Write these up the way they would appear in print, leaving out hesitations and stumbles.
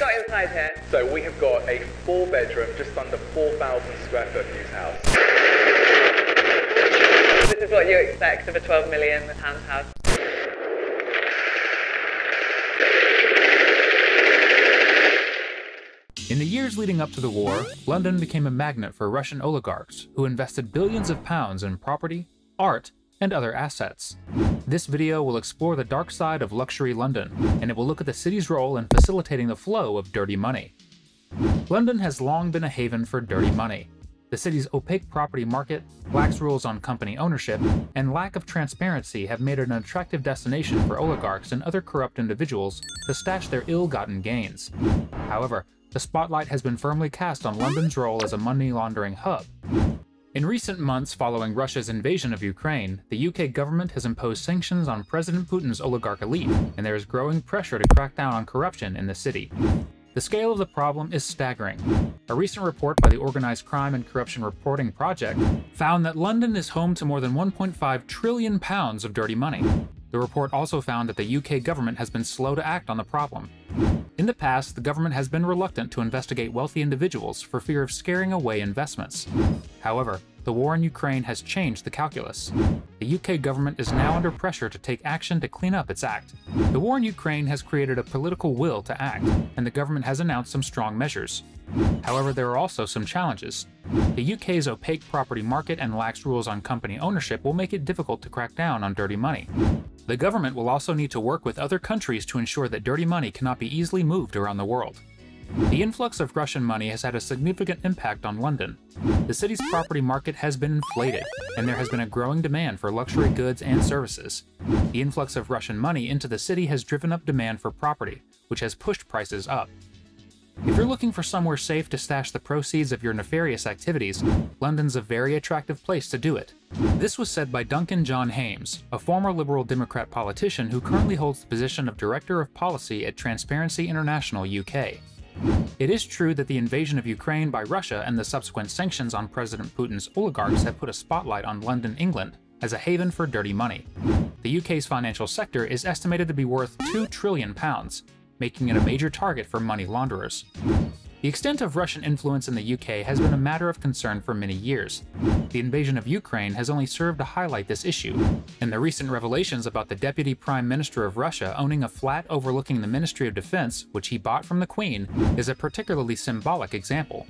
got inside here? So we have got a 4-bedroom, just under 4,000 square foot news house. This is what you expect of a £12 million house. In the years leading up to the war, London became a magnet for Russian oligarchs who invested billions of pounds in property, art, and other assets. This video will explore the dark side of luxury London, and it will look at the city's role in facilitating the flow of dirty money. London has long been a haven for dirty money. The city's opaque property market, lax rules on company ownership, and lack of transparency have made it an attractive destination for oligarchs and other corrupt individuals to stash their ill-gotten gains. However, the spotlight has been firmly cast on London's role as a money laundering hub. In recent months following Russia's invasion of Ukraine, the UK government has imposed sanctions on President Putin's oligarch elite, and there is growing pressure to crack down on corruption in the city. The scale of the problem is staggering. A recent report by the Organized Crime and Corruption Reporting Project found that London is home to more than £1.5 trillion of dirty money. The report also found that the UK government has been slow to act on the problem. In the past, the government has been reluctant to investigate wealthy individuals for fear of scaring away investments. However, the war in Ukraine has changed the calculus. The UK government is now under pressure to take action to clean up its act. The war in Ukraine has created a political will to act, and the government has announced some strong measures. However, there are also some challenges. The UK's opaque property market and lax rules on company ownership will make it difficult to crack down on dirty money. The government will also need to work with other countries to ensure that dirty money cannot be easily moved around the world. The influx of Russian money has had a significant impact on London. The city's property market has been inflated, and there has been a growing demand for luxury goods and services. The influx of Russian money into the city has driven up demand for property, which has pushed prices up. If you're looking for somewhere safe to stash the proceeds of your nefarious activities, London's a very attractive place to do it. This was said by Duncan John Hames, a former Liberal Democrat politician who currently holds the position of Director of Policy at Transparency International UK. It is true that the invasion of Ukraine by Russia and the subsequent sanctions on President Putin's oligarchs have put a spotlight on London, England, as a haven for dirty money. The UK's financial sector is estimated to be worth £2 trillion. Making it a major target for money launderers. The extent of Russian influence in the UK has been a matter of concern for many years. The invasion of Ukraine has only served to highlight this issue, and the recent revelations about the Deputy Prime Minister of Russia owning a flat overlooking the Ministry of Defense, which he bought from the Queen, is a particularly symbolic example.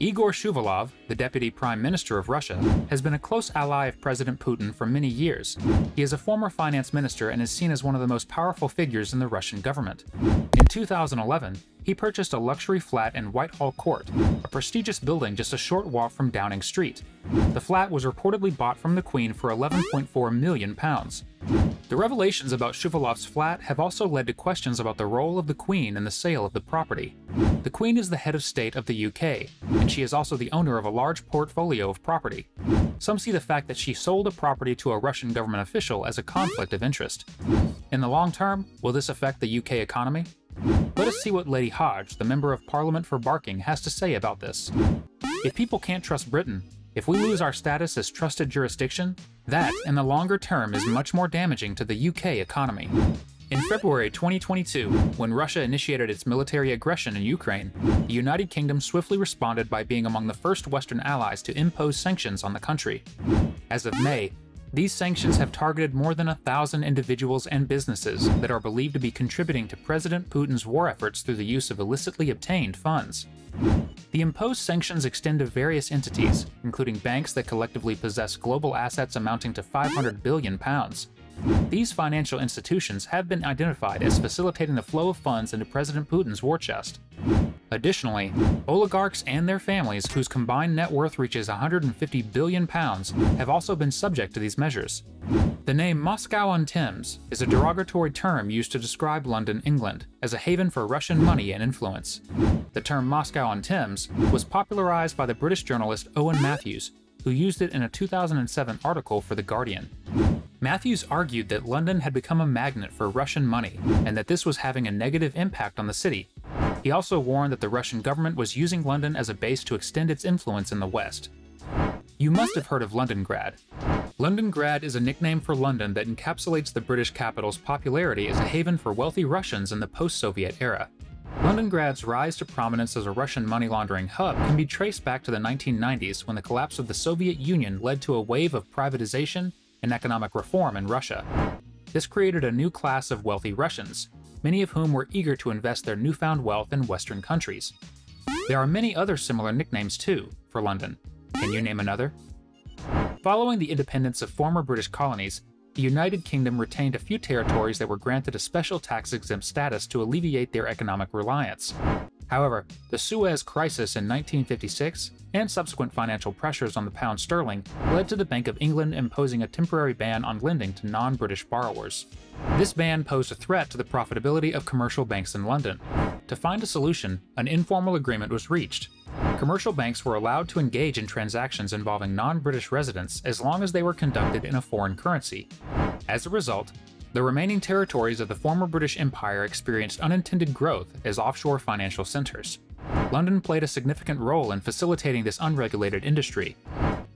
Igor Shuvalov, the Deputy Prime Minister of Russia, has been a close ally of President Putin for many years. He is a former finance minister and is seen as one of the most powerful figures in the Russian government. In 2011, he purchased a luxury flat in Whitehall Court, a prestigious building just a short walk from Downing Street. The flat was reportedly bought from the Queen for £11.4 million. The revelations about Shuvalov's flat have also led to questions about the role of the Queen in the sale of the property. The Queen is the head of state of the UK, and she is also the owner of a large portfolio of property. Some see the fact that she sold a property to a Russian government official as a conflict of interest. In the long term, will this affect the UK economy? Let us see what Lady Hodge, the Member of Parliament for Barking, has to say about this. If people can't trust Britain, if we lose our status as trusted jurisdiction, that, in the longer term, is much more damaging to the UK economy. In February 2022, when Russia initiated its military aggression in Ukraine, the United Kingdom swiftly responded by being among the first Western allies to impose sanctions on the country. As of May, these sanctions have targeted more than 1,000 individuals and businesses that are believed to be contributing to President Putin's war efforts through the use of illicitly obtained funds. The imposed sanctions extend to various entities, including banks that collectively possess global assets amounting to £500 billion. These financial institutions have been identified as facilitating the flow of funds into President Putin's war chest. Additionally, oligarchs and their families, whose combined net worth reaches £150 billion, have also been subject to these measures. The name Moscow on Thames is a derogatory term used to describe London, England, as a haven for Russian money and influence. The term Moscow on Thames was popularized by the British journalist Owen Matthews, who used it in a 2007 article for The Guardian. Matthews argued that London had become a magnet for Russian money and that this was having a negative impact on the city. He also warned that the Russian government was using London as a base to extend its influence in the West. You must have heard of Londongrad. Londongrad is a nickname for London that encapsulates the British capital's popularity as a haven for wealthy Russians in the post-Soviet era. Londongrad's rise to prominence as a Russian money laundering hub can be traced back to the 1990s, when the collapse of the Soviet Union led to a wave of privatization and economic reform in Russia. This created a new class of wealthy Russians, many of whom were eager to invest their newfound wealth in Western countries. There are many other similar nicknames too for London. Can you name another? Following the independence of former British colonies, the United Kingdom retained a few territories that were granted a special tax-exempt status to alleviate their economic reliance. However, the Suez Crisis in 1956 and subsequent financial pressures on the pound sterling led to the Bank of England imposing a temporary ban on lending to non-British borrowers. This ban posed a threat to the profitability of commercial banks in London. To find a solution, an informal agreement was reached. Commercial banks were allowed to engage in transactions involving non-British residents as long as they were conducted in a foreign currency. As a result, the remaining territories of the former British Empire experienced unintended growth as offshore financial centers. London played a significant role in facilitating this unregulated industry.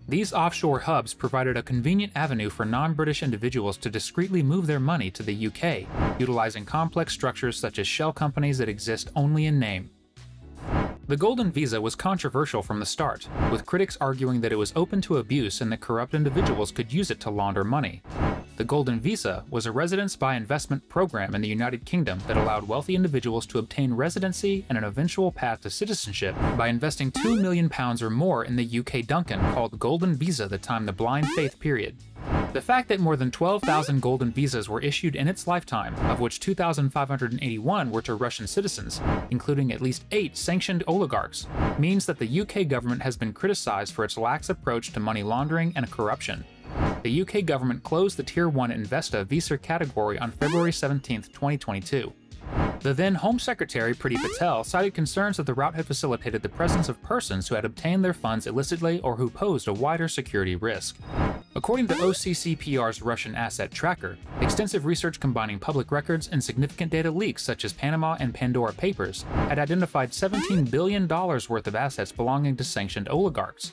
These offshore hubs provided a convenient avenue for non-British individuals to discreetly move their money to the UK, utilizing complex structures such as shell companies that exist only in name. The Golden Visa was controversial from the start, with critics arguing that it was open to abuse and that corrupt individuals could use it to launder money. The Golden Visa was a residence-by-investment program in the United Kingdom that allowed wealthy individuals to obtain residency and an eventual path to citizenship by investing £2 million or more in the UK Duncan, called Golden Visa at the time the Blind Faith period. The fact that more than 12,000 Golden Visas were issued in its lifetime, of which 2,581 were to Russian citizens, including at least 8 sanctioned oligarchs, means that the UK government has been criticized for its lax approach to money laundering and corruption. The UK government closed the Tier 1 Investor visa category on February 17, 2022. The then Home Secretary Priti Patel cited concerns that the route had facilitated the presence of persons who had obtained their funds illicitly or who posed a wider security risk. According to OCCPR's Russian Asset Tracker, extensive research combining public records and significant data leaks such as Panama and Pandora Papers had identified $17 billion worth of assets belonging to sanctioned oligarchs.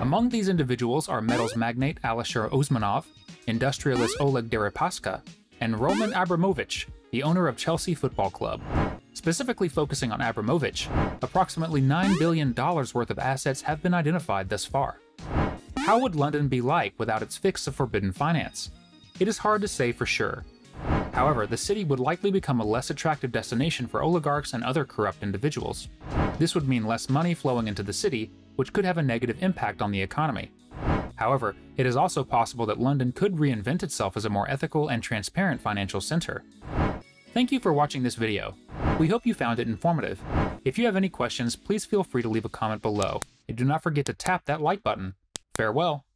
Among these individuals are metals magnate Alisher Usmanov, industrialist Oleg Deripaska, and Roman Abramovich, the owner of Chelsea Football Club. Specifically focusing on Abramovich, approximately $9 billion worth of assets have been identified thus far. How would London be like without its fix of forbidden finance? It is hard to say for sure. However, the city would likely become a less attractive destination for oligarchs and other corrupt individuals. This would mean less money flowing into the city, which could have a negative impact on the economy. However, it is also possible that London could reinvent itself as a more ethical and transparent financial center. Thank you for watching this video. We hope you found it informative. If you have any questions, please feel free to leave a comment below, and do not forget to tap that like button. Farewell.